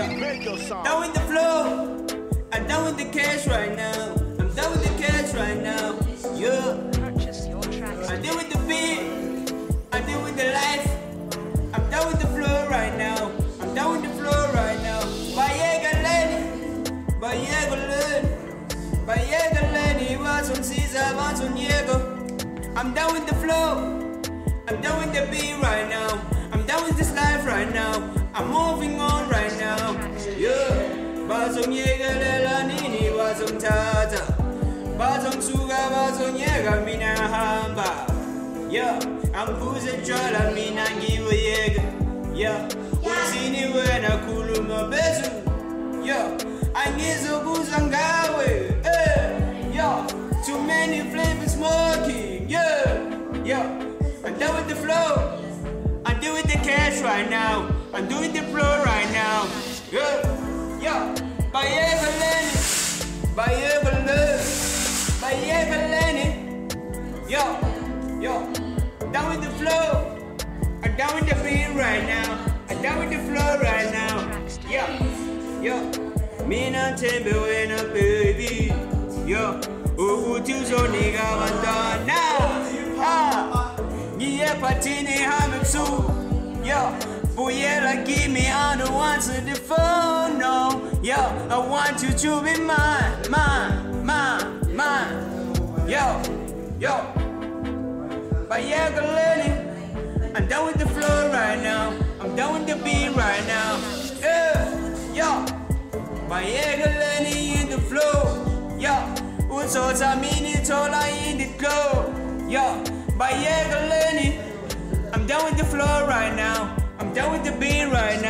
Down with the flow, I'm down with the cash right now. I'm down with the cash right now. Yeah. Purchase your tracks. I deal with the beat, I deal with the life. I'm down with the flow right now. I'm down with the flow right now. Bayega learn, Bayega learn. He was on Caesar, was on Diego. I'm down with the flow, I'm down with the beat right now. I'm down with this life right now. I'm moving on right now. Yeah. Bazong yega lela nini bazong tata. Bazong suga bazong yega mina hamba. Yeah. I'm cruising chola mina ngiwe yega. Yeah. Usini wena kuluma bezu. Yeah. Angizo kuzangawe. Eh. Yeah. Too many flavors smoking. Yeah. Yeah. I'm down with the flow. I'm doing the cash right now. I'm doing the flow right now. Good. Yeah. By Evelyn. By Evelyn. By Evelyn. Yo. Yo. Down with the flow. I'm down with the beat right now. I'm down with the flow right now. Yeah. Yo. Me not table when a baby. Yo. Who choose on nigga one done now? Ah. Yeah, patini ham so. Yo. Boyella, give me all the ones on the phone, no. Yo, I want you to be mine, mine, mine, mine. Yo, yo. Boyella, learning. I'm down with the flow right now. I'm down with the beat right now. Yo. Boyella, learning in the flow. Yo. What's I mean? It's all I in the glow. Yo. Boyella, learning. I'm down with the flow right now. I'm down with the beat right now.